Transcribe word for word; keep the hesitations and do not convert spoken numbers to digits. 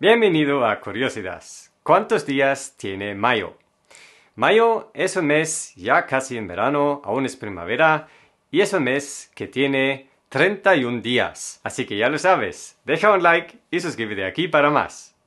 Bienvenido a Curiosidas. ¿Cuántos días tiene mayo? Mayo es un mes ya casi en verano, aún es primavera, y es un mes que tiene treinta y un días. Así que ya lo sabes, deja un like y suscríbete aquí para más.